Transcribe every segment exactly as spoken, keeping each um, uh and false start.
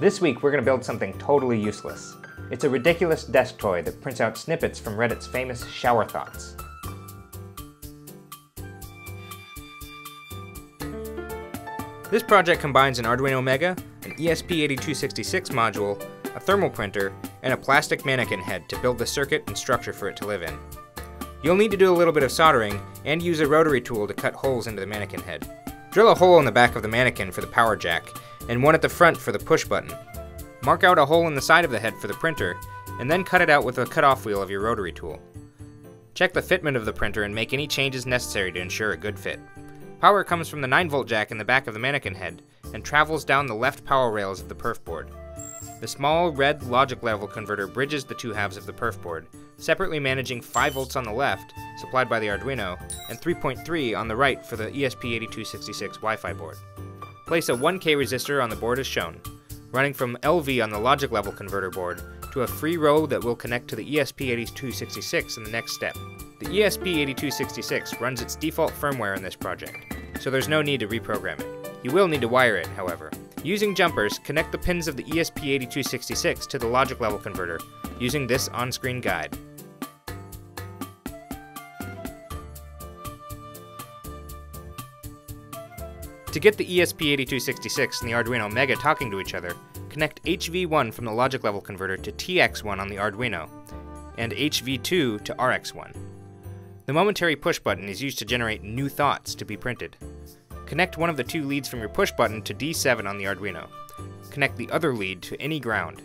This week we're going to build something totally useless. It's a ridiculous desk toy that prints out snippets from Reddit's famous Shower Thoughts. This project combines an Arduino Mega, an E S P eighty-two sixty-six module, a thermal printer, and a plastic mannequin head to build the circuit and structure for it to live in. You'll need to do a little bit of soldering and use a rotary tool to cut holes into the mannequin head. Drill a hole in the back of the mannequin for the power jack, and one at the front for the push button. Mark out a hole in the side of the head for the printer, and then cut it out with a cutoff wheel of your rotary tool. Check the fitment of the printer and make any changes necessary to ensure a good fit. Power comes from the nine volt jack in the back of the mannequin head, and travels down the left power rails of the perf board. The small red logic level converter bridges the two halves of the perf board, separately managing five volts on the left, supplied by the Arduino, and three point three on the right for the E S P eighty-two sixty-six Wi-Fi board. Place a one K resistor on the board as shown, running from L V on the logic level converter board to a free row that will connect to the E S P eighty-two sixty-six in the next step. The E S P eighty-two sixty-six runs its default firmware in this project, so there's no need to reprogram it. You will need to wire it, however. Using jumpers, connect the pins of the E S P eighty-two sixty-six to the logic level converter using this on-screen guide. To get the E S P eighty-two sixty-six and the Arduino Mega talking to each other, connect H V one from the logic level converter to T X one on the Arduino, and H V two to R X one. The momentary push button is used to generate new thoughts to be printed. Connect one of the two leads from your push button to D seven on the Arduino. Connect the other lead to any ground.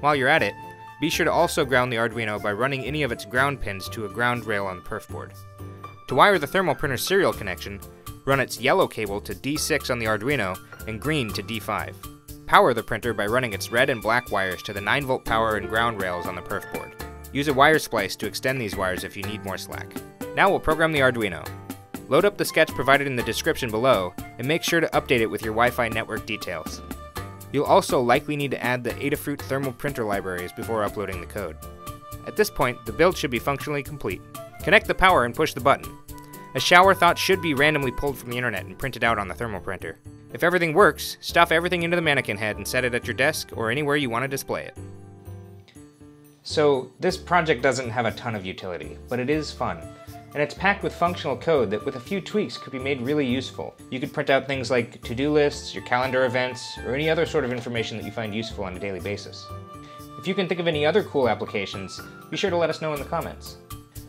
While you're at it, be sure to also ground the Arduino by running any of its ground pins to a ground rail on the perf board. To wire the thermal printer serial connection, run its yellow cable to D six on the Arduino and green to D five. Power the printer by running its red and black wires to the nine volt power and ground rails on the perf board. Use a wire splice to extend these wires if you need more slack. Now we'll program the Arduino. Load up the sketch provided in the description below, and make sure to update it with your Wi-Fi network details. You'll also likely need to add the Adafruit thermal printer libraries before uploading the code. At this point, the build should be functionally complete. Connect the power and push the button. A shower thought should be randomly pulled from the internet and printed out on the thermal printer. If everything works, stuff everything into the mannequin head and set it at your desk or anywhere you want to display it. So, this project doesn't have a ton of utility, but it is fun. And it's packed with functional code that with a few tweaks could be made really useful. You could print out things like to-do lists, your calendar events, or any other sort of information that you find useful on a daily basis. If you can think of any other cool applications, be sure to let us know in the comments.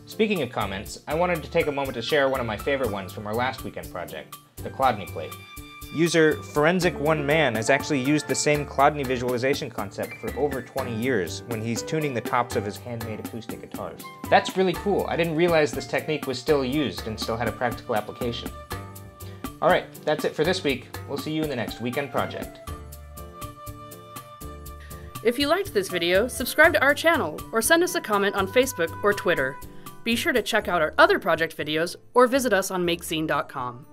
Speaking of comments, I wanted to take a moment to share one of my favorite ones from our last weekend project, the Chladni plate. User ForensicOneMan has actually used the same Chladni visualization concept for over twenty years when he's tuning the tops of his handmade acoustic guitars. That's really cool. I didn't realize this technique was still used and still had a practical application. All right, that's it for this week. We'll see you in the next weekend project. If you liked this video, subscribe to our channel or send us a comment on Facebook or Twitter. Be sure to check out our other project videos or visit us on makezine dot com.